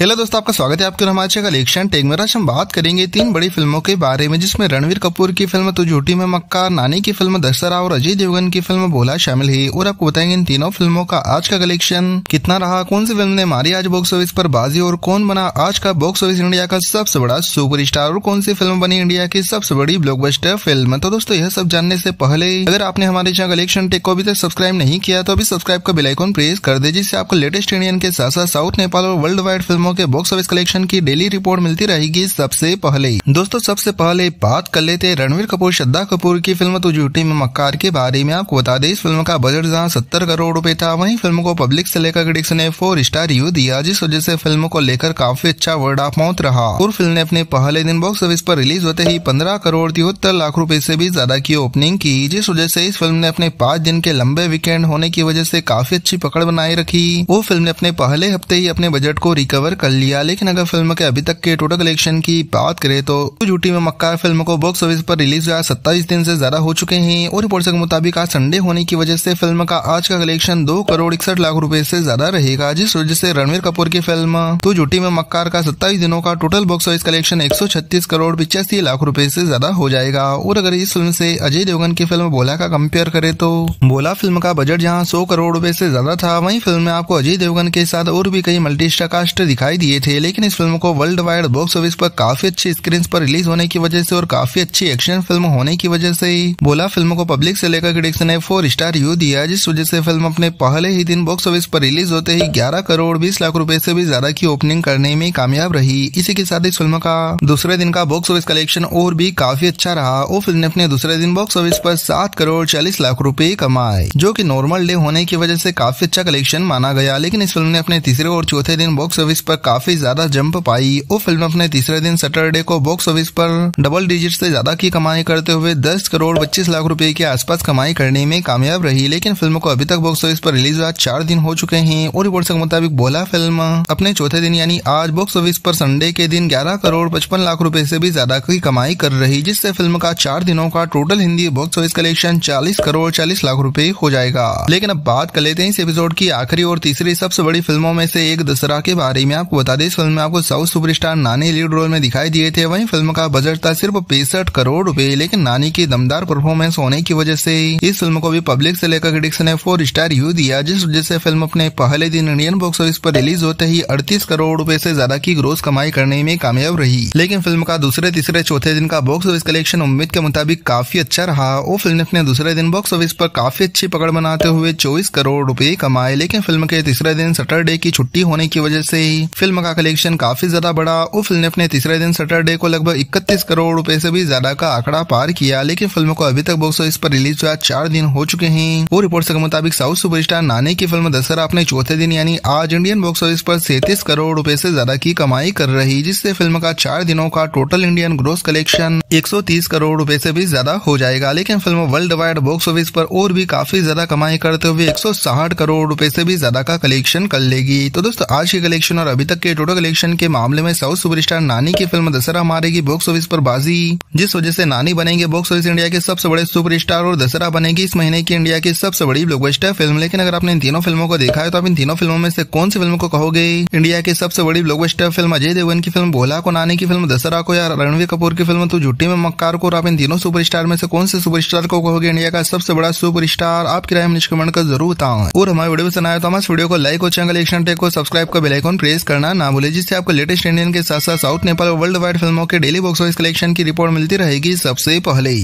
Hello दोस्तों, आपका स्वागत है आपके हमारे चैनल एक्शन टेक में। आज हम बात करेंगे तीन बड़ी फिल्मों के बारे में, जिसमें रणबीर कपूर की फिल्म तू झूठी मैं मक्कार, नानी की फिल्म दशहरा और अजय देवगन की फिल्म भोला शामिल है। और आपको बताएंगे इन तीनों फिल्मों का आज का कलेक्शन कितना रहा, कौन सी फिल्म ने मारी आज बॉक्स ऑफिस पर बाजी और कौन बना आज का बॉक्स ऑफिस इंडिया का सबसे बड़ा सुपरस्टार और कौन सी फिल्म बनी इंडिया की सबसे बड़ी ब्लॉकबस्टर फिल्म। तो दोस्तों यह सब जानने से पहले अगर आपने हमारे चैनल एक्शन टेक को अभी तक सब्सक्राइब नहीं किया तो अभी सब्सक्राइब का बेल आइकॉन प्रेस कर दे, जिससे आपको लेटेस्ट इंडियन के साथ साथ साउथ, नेपाल और वर्ल्ड वाइड फिल्मों के बॉक्स ऑफिस कलेक्शन की डेली रिपोर्ट मिलती रहेगी। सबसे पहले दोस्तों, सबसे पहले बात कर लेते हैं रणबीर कपूर श्रद्धा कपूर की फिल्म तू झूठी मैं मक्कार के बारे में। आपको बता दें इस फिल्म का बजट जहां 70 करोड़ रुपए था, वहीं फिल्म को पब्लिक से लेकर क्रिटिक्स ने 4 स्टार रिव्यू दिया, जिस वजह से फिल्म को लेकर काफी अच्छा वर्ड ऑफ माउथ रहा। और फिल्म ने अपने पहले दिन बॉक्स ऑफिस पर रिलीज होते ही 15 करोड़ 73 लाख रुपए से भी ज्यादा की ओपनिंग की, जिस वजह से इस फिल्म ने अपने 5 दिन के लंबे वीकेंड होने की वजह से काफी अच्छी पकड़ बनाए रखी। वो फिल्म ने अपने पहले हफ्ते ही अपने बजट को रिकवर कर लिया। लेकिन अगर फिल्म के अभी तक के टोटल कलेक्शन की बात करें तो झूठी में मक्कार फिल्म को बॉक्स ऑफिस पर रिलीज हुआ 27 दिन से ज्यादा हो चुके हैं। और रिपोर्ट के मुताबिक आज संडे होने की वजह से फिल्म का आज का कलेक्शन 2 करोड़ 61 लाख रुपए से ज्यादा रहेगा, जिस वजह से रणबीर कपूर की फिल्म तू झूठी में मक्कार का 27 दिनों का total box office collection 136 crore 85 lakh रुपए से ज्यादा हो जाएगा। और अगर इस फिल्म से अजय देवगन की फिल्म भोला का कंपेयर करे तो भोला फिल्म का बजट जहाँ 100 करोड़ रुपए से ज्यादा था, वहीं फिल्म में आपको अजय देवगन के साथ और भी कई मल्टीस्टार कास्ट दिखाई दिए थे। लेकिन इस फिल्म को वर्ल्ड वाइड बॉक्स ऑफिस पर काफी अच्छी स्क्रीन पर रिलीज होने की वजह से और काफी अच्छी एक्शन फिल्म होने की वजह से भोला फिल्म को पब्लिक से लेकर क्रिटिक्स ने 4 स्टार रिव्यू दिया, जिस वजह से फिल्म अपने पहले ही दिन बॉक्स ऑफिस पर रिलीज होते ही 11 करोड़ 20 लाख रुपए से भी ज्यादा की ओपनिंग करने में कामयाब रही। इसी के साथ इस फिल्म का दूसरे दिन का बॉक्स ऑफिस कलेक्शन और भी काफी अच्छा रहा। वो फिल्म ने अपने दूसरे दिन बॉक्स ऑफिस पर 7 करोड़ 40 लाख रुपए कमाए, जो की नॉर्मल डे होने की वजह से काफी अच्छा कलेक्शन माना गया। लेकिन इस फिल्म ने अपने तीसरे और चौथे दिन बॉक्स ऑफिस पर काफी ज्यादा जंप पाई। वो फिल्म अपने तीसरे दिन सैटरडे को बॉक्स ऑफिस पर डबल डिजिट से ज्यादा की कमाई करते हुए 10 करोड़ 25 लाख रुपए के आसपास कमाई करने में कामयाब रही। लेकिन फिल्म को अभी तक बॉक्स ऑफिस पर रिलीज हुआ 4 दिन हो चुके हैं। और रिपोर्ट के मुताबिक भोला फिल्म अपने चौथे दिन यानी आज बॉक्स ऑफिस पर संडे के दिन 11 करोड़ 55 लाख रुपए से भी ज्यादा की कमाई कर रही, जिससे फिल्म का 4 दिनों का total Hindi box office collection 40 crore 40 lakh रुपए हो जाएगा। लेकिन अब बात कर लेते हैं इस एपिसोड की आखिरी और तीसरी सबसे बड़ी फिल्मों में से एक दशहरा के बारे में। आपको बता दें इस फिल्म में आपको south superstar Nani lead role में दिखाई दिए थे। वहीं फिल्म का बजट था सिर्फ 65 करोड़ रुपए, लेकिन नानी की दमदार परफॉर्मेंस होने की वजह से इस फिल्म को भी पब्लिक से लेकर क्रिटिक्स ने 4 स्टार रिव्यू दिया, जिस वजह से फिल्म अपने पहले दिन इंडियन बॉक्स ऑफिस पर रिलीज होते ही 38 करोड़ रुपए से ज्यादा की ग्रोस कमाई करने में कामयाब रही। लेकिन फिल्म का दूसरे, तीसरे, चौथे दिन का बॉक्स ऑफिस कलेक्शन उम्मीद के मुताबिक काफी अच्छा रहा। वो फिल्म ने अपने दूसरे दिन बॉक्स ऑफिस पर काफी अच्छी पकड़ बनाते हुए 24 करोड़ रुपए कमाए। लेकिन फिल्म के तीसरे दिन सैटरडे की छुट्टी होने की वजह से फिल्म का कलेक्शन काफी ज्यादा बढ़ा। और फिल्म ने अपने तीसरे दिन सैटरडे को लगभग 31 करोड़ रुपए से भी ज्यादा का आंकड़ा पार किया। लेकिन फिल्म को अभी तक बॉक्स ऑफिस पर रिलीज हुआ 4 दिन हो चुके हैं। और रिपोर्ट के मुताबिक साउथ सुपरस्टार नानी की फिल्म दशहरा अपने चौथे दिन यानी आज इंडियन बॉक्स ऑफिस पर 37 करोड़ रुपए से ज्यादा की कमाई कर रही, जिससे फिल्म का 4 दिनों का total Indian gross collection 130 crore रुपए से भी ज्यादा हो जाएगा। लेकिन film world wide box office पर और भी काफी ज्यादा कमाई करते हुए 160 करोड़ रुपए से भी ज्यादा का कलेक्शन कर लेगी। तो दोस्तों आज के कलेक्शन और अभी तक के टोटल कलेक्शन के मामले में साउथ सुपरस्टार नानी की फिल्म दशहरा मारेगी बॉक्स ऑफिस पर बाजी, जिस वजह से नानी बनेंगे बॉक्स ऑफिस इंडिया के सबसे बड़े सुपरस्टार और दशहरा बनेगी इस महीने की इंडिया की सबसे बड़ी ब्लॉकबस्टर फिल्म। लेकिन अगर आपने इन तीनों फिल्मों को देखा है तो आप इन तीनों फिल्मों में से कौन सी फिल्म को कहोगे इंडिया की सबसे बड़ी ब्लॉकबस्टर फिल्म? अजय देवगन की फिल्म भोला को, नानी की फिल्म दशहरा को, या रणबीर कपूर की फिल्म तू झूठी मैं मक्कार को? और आप इन तीनों सुपरस्टार में से कौन से सुपरस्टार को कहोगे इंडिया का सबसे बड़ा सुपरस्टार? आपकी राय निष्कर्मण का जरूर बताओ। और हमारे वीडियो पसंद आया तो हमारे वीडियो को लाइक और चैनल एक्शन टेक को सब्सक्राइब का बेल आइकॉन प्रेस करना ना भूले, जिससे आपको लेटेस्ट इंडियन के साथ साथ साउथ, नेपाल और वर्ल्ड वाइड फिल्मों के डेली बॉक्स ऑफिस कलेक्शन की रिपोर्ट मिलती रहेगी सबसे पहले।